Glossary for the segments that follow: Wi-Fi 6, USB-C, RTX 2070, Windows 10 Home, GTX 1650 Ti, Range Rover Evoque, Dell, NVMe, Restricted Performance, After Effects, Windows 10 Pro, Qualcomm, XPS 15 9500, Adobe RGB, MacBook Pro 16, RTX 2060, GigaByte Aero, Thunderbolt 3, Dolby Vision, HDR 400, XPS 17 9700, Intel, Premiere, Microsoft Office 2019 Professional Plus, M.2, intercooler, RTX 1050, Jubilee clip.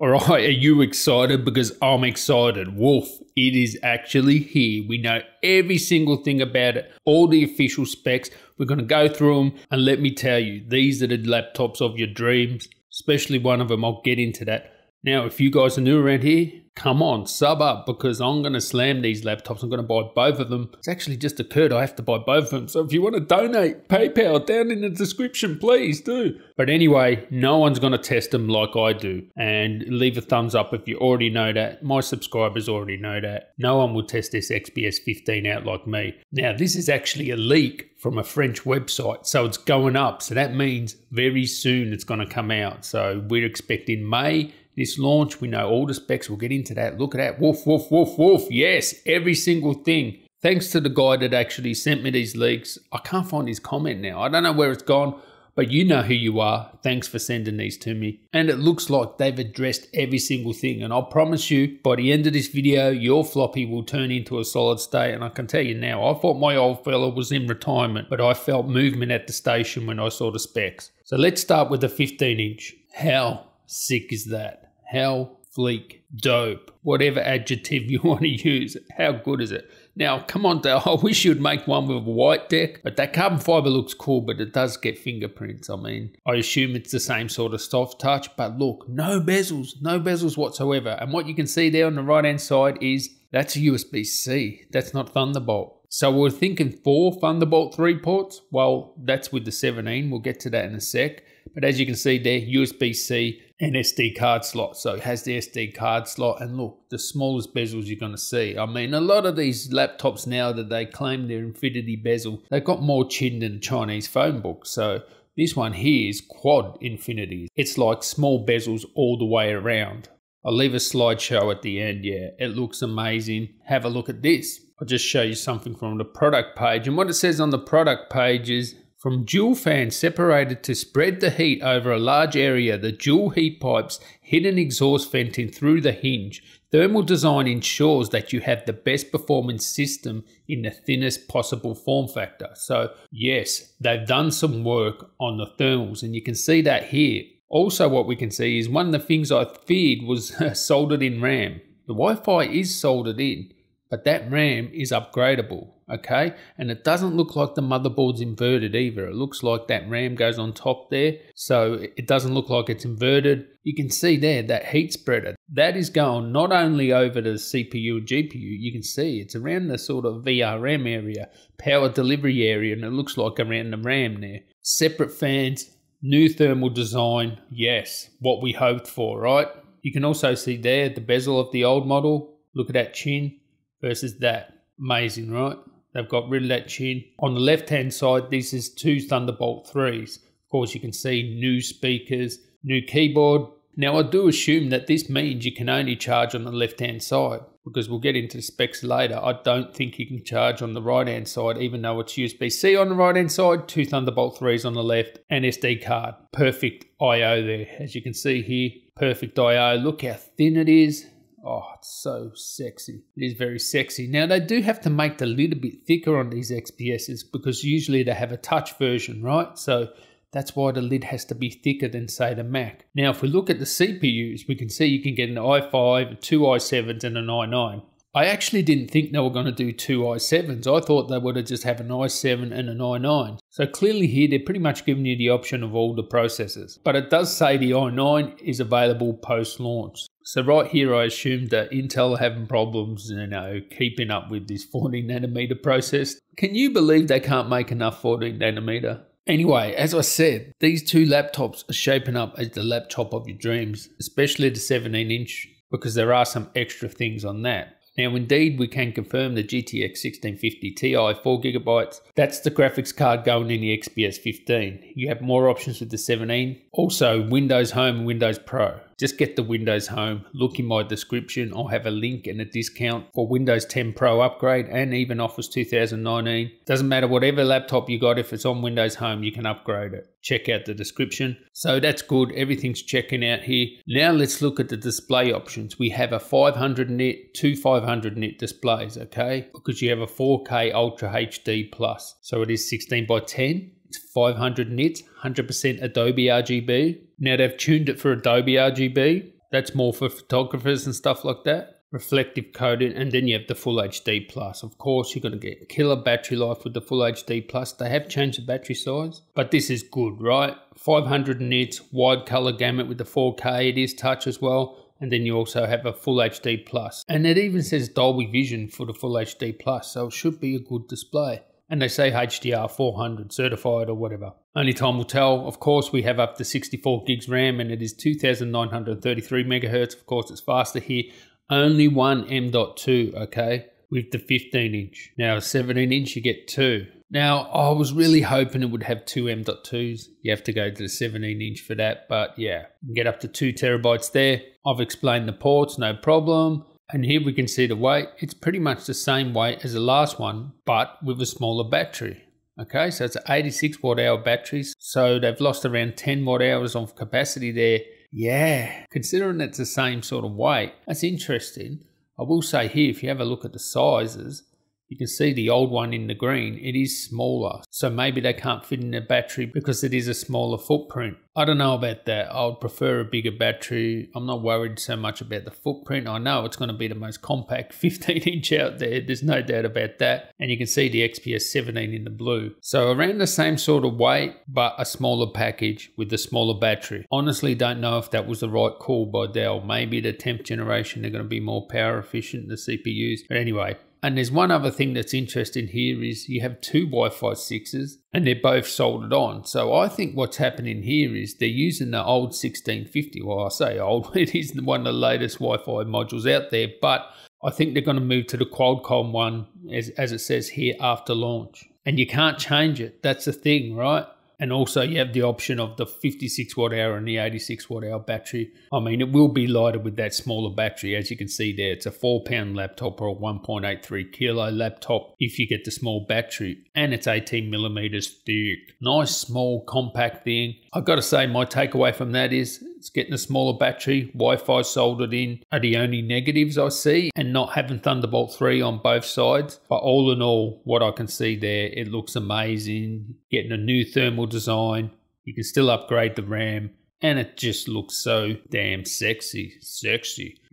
All right, are you excited? Because I'm excited. Wolf, it is actually here. We know every single thing about it, all the official specs. We're going to go through them, and let me tell you, these are the laptops of your dreams, especially one of them. I'll get into that. Now, if you guys are new around here, come on, sub up, because I'm going to slam these laptops. I'm going to buy both of them. It's actually just occurred I have to buy both of them. So if you want to donate, PayPal down in the description, please do. But anyway, no one's going to test them like I do. And leave a thumbs up if you already know that. My subscribers already know that. No one will test this XPS 15 out like me. Now, this is actually a leak from a French website. So it's going up. So that means very soon it's going to come out. So we're expecting May. This launch, we know all the specs, we'll get into that. Look at that, woof, woof, woof, woof. Yes, every single thing. Thanks to the guy that actually sent me these leaks. I can't find his comment now. I don't know where it's gone, but you know who you are. Thanks for sending these to me. And it looks like they've addressed every single thing. And I'll promise you, by the end of this video, your floppy will turn into a solid state. And I can tell you now, I thought my old fella was in retirement, but I felt movement at the station when I saw the specs. So let's start with the 15-inch. How sick is that? Hell, fleek, dope, whatever adjective you want to use. How good is it? Now, come on, Dell, I wish you'd make one with a white deck, but that carbon fiber looks cool, but it does get fingerprints. I mean, I assume it's the same sort of soft touch, but look, no bezels, no bezels whatsoever. And what you can see there on the right-hand side is that's a USB-C. That's not Thunderbolt. So we're thinking 4 Thunderbolt 3 ports. Well, that's with the 17. We'll get to that in a sec. But as you can see there, USB-C and SD card slot. So it has the SD card slot. And look, the smallest bezels you're going to see. I mean, a lot of these laptops now that they claim their infinity bezel, they've got more chin than a Chinese phone book. So this one here is quad infinity. It's like small bezels all the way around. I'll leave a slideshow at the end. Yeah, it looks amazing. Have a look at this. I'll just show you something from the product page. And what it says on the product page is, from dual fans separated to spread the heat over a large area, the dual heat pipes hit an exhaust venting through the hinge. Thermal design ensures that you have the best performance system in the thinnest possible form factor. So yes, they've done some work on the thermals, and you can see that here. Also what we can see is one of the things I feared was soldered in RAM. The Wi-Fi is soldered in, but that RAM is upgradable, okay? And it doesn't look like the motherboard's inverted either. It looks like that RAM goes on top there, so it doesn't look like it's inverted. You can see there that heat spreader. That is going not only over the CPU and GPU, you can see it's around the sort of VRM area, power delivery area, and it looks like around the RAM there. Separate fans, new thermal design. Yes, what we hoped for, right? You can also see there the bezel of the old model. Look at that chin versus that. Amazing, right? They've got rid of that chin. On the left-hand side, this is 2 Thunderbolt 3s. Of course, you can see new speakers, new keyboard. Now, I do assume that this means you can only charge on the left-hand side, because we'll get into the specs later. I don't think you can charge on the right-hand side, even though it's USB-C on the right-hand side, 2 Thunderbolt 3s on the left, and SD card. Perfect I.O. there. As you can see here, perfect I.O. Look how thin it is. Oh, it's so sexy. It is very sexy. Now, they do have to make it a little bit thicker on these XPSs, because usually they have a touch version, right? So that's why the lid has to be thicker than, say, the Mac. Now, if we look at the CPUs, we can see you can get an i5, 2 i7s, and an i9. I actually didn't think they were going to do 2 i7s. I thought they would have just have an i7 and an i9. So clearly here, they're pretty much giving you the option of all the processors. But it does say the i9 is available post-launch. So right here, I assume that Intel are having problems, you know, keeping up with this 14 nanometer process. Can you believe they can't make enough 14 nanometer? Anyway, as I said, these two laptops are shaping up as the laptop of your dreams, especially the 17-inch, because there are some extra things on that. Now, indeed, we can confirm the GTX 1650 Ti 4GB. That's the graphics card going in the XPS 15. You have more options with the 17. Also, Windows Home and Windows Pro. Just get the Windows Home. Look in my description. I'll have a link and a discount for Windows 10 Pro upgrade and even Office 2019. Doesn't matter whatever laptop you got, if it's on Windows Home, you can upgrade it. Check out the description. So that's good. Everything's checking out here. Now let's look at the display options. We have a 500 nit, two 500 nit displays, okay? Because you have a 4K Ultra HD Plus. So it is 16 by 10. It's 500 nits, 100% Adobe RGB. Now they've tuned it for Adobe RGB. That's more for photographers and stuff like that. Reflective coating, and then you have the full HD plus. Of course, you're going to get killer battery life with the full HD plus. They have changed the battery size, but this is good, right? 500 nits, wide color gamut with the 4K. It is touch as well. And then you also have a full HD plus, and it even says Dolby Vision for the full HD plus. So it should be a good display. And they say HDR 400 certified or whatever. Only time will tell. Of course, we have up to 64 gigs RAM, and it is 2,933 megahertz. Of course, it's faster here. Only one M.2, okay, with the 15-inch. Now, a 17-inch, you get two. Now, I was really hoping it would have two M.2s. You have to go to the 17-inch for that, but yeah, you can get up to 2 terabytes there. I've explained the ports, no problem. And here we can see the weight. It's pretty much the same weight as the last one, but with a smaller battery. Okay, so it's an 86 watt-hour batteries. So they've lost around 10 watt-hours of capacity there. Yeah, considering it's the same sort of weight, that's interesting. I will say here, if you have a look at the sizes, you can see the old one in the green, it is smaller. So maybe they can't fit in a battery because it is a smaller footprint. I don't know about that. I would prefer a bigger battery. I'm not worried so much about the footprint. I know it's going to be the most compact 15-inch out there. There's no doubt about that. And you can see the XPS 17 in the blue. So around the same sort of weight, but a smaller package with a smaller battery. Honestly, don't know if that was the right call by Dell. Maybe the 10th generation, they're going to be more power efficient, the CPUs. But anyway. And there's one other thing that's interesting here is you have two Wi-Fi 6s and they're both soldered on. So I think what's happening here is they're using the old 1650. Well, I say old, it is one of the latest Wi-Fi modules out there, but I think they're going to move to the Qualcomm one, as it says here, after launch. And you can't change it. That's the thing, right? And also you have the option of the 56 watt hour and the 86 watt hour battery. I mean, it will be lighter with that smaller battery. As you can see there, it's a 4 pound laptop or a 1.83 kilo laptop if you get the small battery, and it's 18 millimeters thick. Nice, small, compact thing. I've got to say my takeaway from that is it's getting a smaller battery, Wi-Fi soldered in are the only negatives I see, and not having Thunderbolt 3 on both sides. But all in all, what I can see there, it looks amazing. Getting a new thermal design, you can still upgrade the RAM, and it just looks so damn sexy,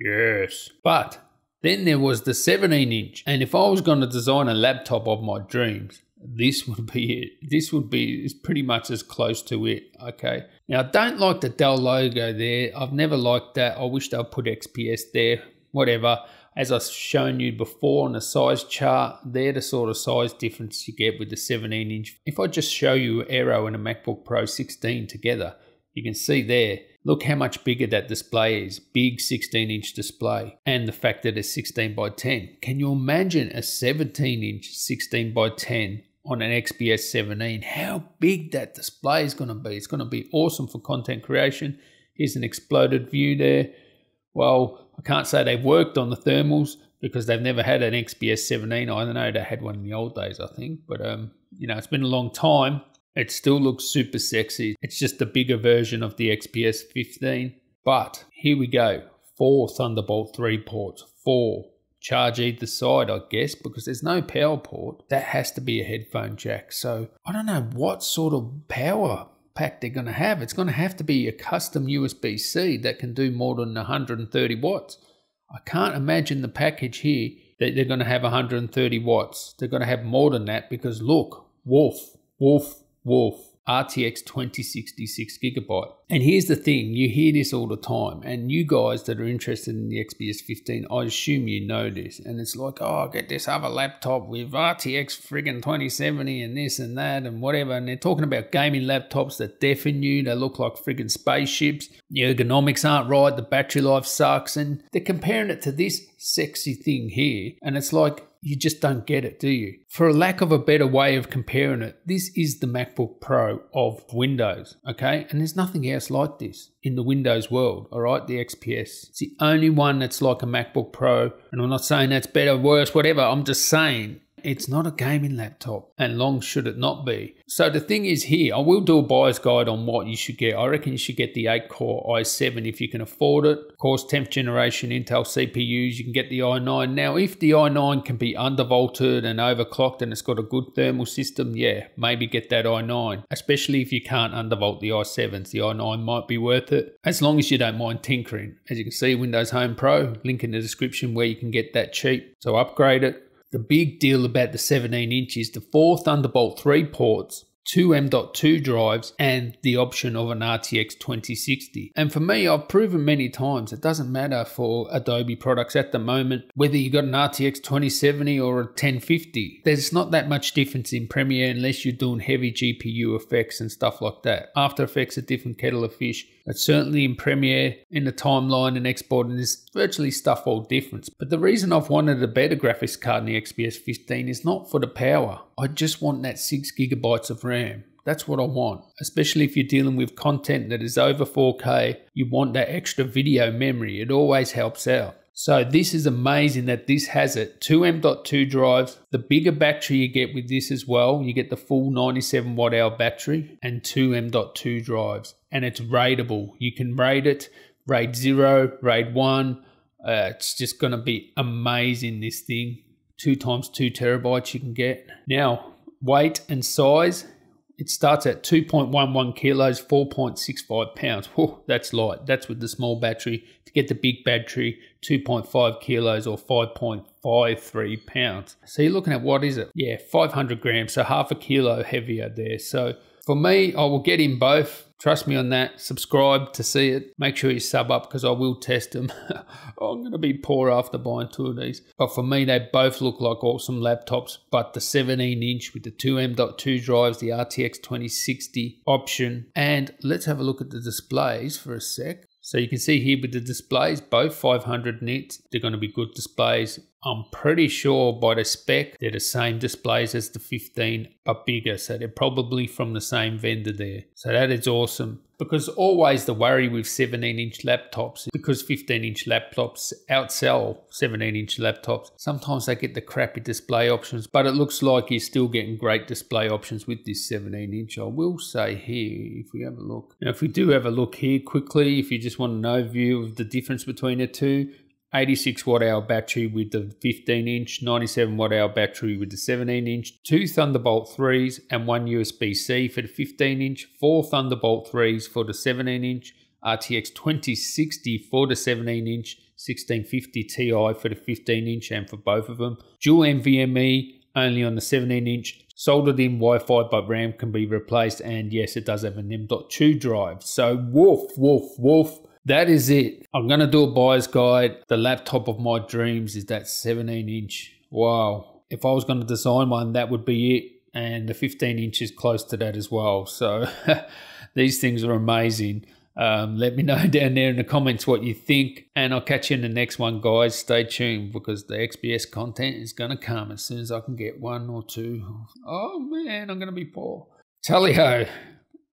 yes. But then there was the 17-inch, and if I was going to design a laptop of my dreams, this would be it. This would be pretty much as close to it, okay. Now, I don't like the Dell logo there. I've never liked that. I wish they'd put XPS there, whatever. As I've shown you before on the size chart, they're the sort of size difference you get with the 17-inch. If I just show you Aero and a MacBook Pro 16 together, you can see there, look how much bigger that display is. Big 16-inch display, and the fact that it's 16 by 10. Can you imagine a 17-inch 16 by 10? On an XPS 17, how big that display is going to be. It's going to be awesome for content creation. Here's an exploded view there. Well, I can't say they've worked on the thermals because they've never had an XPS 17. I don't know, they had one in the old days, I think. But, you know, it's been a long time. It still looks super sexy. It's just a bigger version of the XPS 15. But here we go. 4 Thunderbolt 3 ports. 4. Charge either side, I guess, because there's no power port. That has to be a headphone jack. So I don't know what sort of power pack they're going to have. It's going to have to be a custom USB-C that can do more than 130 watts. I can't imagine the package here that they're going to have 130 watts. They're going to have more than that because look, woof. RTX 2060 6GB. And here's the thing, you hear this all the time, and you guys that are interested in the XPS 15, I assume you know this, and it's like, oh, get this other laptop with RTX friggin 2070 and this and that and whatever, and they're talking about gaming laptops that deafen you, they look like friggin spaceships, the ergonomics aren't right, the battery life sucks, and they're comparing it to this sexy thing here, and it's like, you just don't get it, do you? For a lack of a better way of comparing it, this is the MacBook Pro of Windows, okay? And there's nothing else like this in the Windows world, all right? The XPS. It's the only one that's like a MacBook Pro, and I'm not saying that's better, worse, whatever. I'm just saying It's not a gaming laptop, and long should it not be. So the thing is here, I will do a buyer's guide on what you should get. I reckon you should get the 8-core i7 if you can afford it. Of course, 10th generation Intel CPUs, you can get the i9. Now, if the i9 can be undervolted and overclocked and it's got a good thermal system, yeah, maybe get that i9. Especially if you can't undervolt the i7s, the i9 might be worth it, as long as you don't mind tinkering. As you can see, Windows Home Pro, link in the description where you can get that cheap, so upgrade it. The big deal about the 17 inch is the 4 Thunderbolt 3 ports, 2 M.2 drives, and the option of an RTX 2060. And for me, I've proven many times, it doesn't matter for Adobe products at the moment, whether you got an RTX 2070 or a 1050. There's not that much difference in Premiere unless you're doing heavy GPU effects and stuff like that. After Effects, a different kettle of fish. But certainly in Premiere, in the timeline and exporting, there's virtually stuff all different. But the reason I've wanted a better graphics card in the XPS 15 is not for the power. I just want that 6 GB of RAM. That's what I want. Especially if you're dealing with content that is over 4K, you want that extra video memory. It always helps out. So this is amazing that this has it. 2 M.2 drives. The bigger battery you get with this as well, you get the full 97 Wh battery and 2 M.2 drives. And it's raidable. You can raid it, raid 0, raid 1. It's just going to be amazing, this thing. 2 times 2 terabytes you can get. Now, weight and size. It starts at 2.11 kilos, 4.65 pounds. Whoa, that's light. That's with the small battery. To get the big battery, 2.5 kilos or 5.53 pounds. So you're looking at, what is it? Yeah, 500 grams, so half a kilo heavier there. So for me, I will get in both. Trust me on that. Subscribe to see it. Make sure you sub up because I will test them. I'm going to be poor after buying 2 of these. But for me, they both look like awesome laptops. But the 17-inch with the 2 M.2 drives, the RTX 2060 option. And let's have a look at the displays for a sec. So you can see here with the displays, both 500 nits. They're going to be good displays. I'm pretty sure by the spec, they're the same displays as the 15, but bigger. So they're probably from the same vendor there. So that is awesome. Because always the worry with 17-inch laptops, because 15-inch laptops outsell 17-inch laptops, sometimes they get the crappy display options, but it looks like you're still getting great display options with this 17-inch. I will say here, if we have a look. Now, if we do have a look here quickly, if you just want an overview of the difference between the two, 86 Wh battery with the 15-inch, 97 Wh battery with the 17-inch, 2 Thunderbolt 3s and 1 USB-C for the 15-inch, 4 Thunderbolt 3s for the 17-inch, RTX 2060 for the 17-inch, 1650 Ti for the 15-inch and for both of them, dual NVMe only on the 17-inch, soldered in Wi-Fi but RAM can be replaced, and yes, it does have an M.2 drive. So woof, woof, woof. That is it. I'm going to do a buyer's guide. The laptop of my dreams is that 17-inch. Wow. If I was going to design one, that would be it. And the 15-inch is close to that as well. So these things are amazing. Let me know down there in the comments what you think. And I'll catch you in the next one, guys. Stay tuned because the XPS content is going to come as soon as I can get 1 or 2. Oh, man, I'm going to be poor. Tally-ho.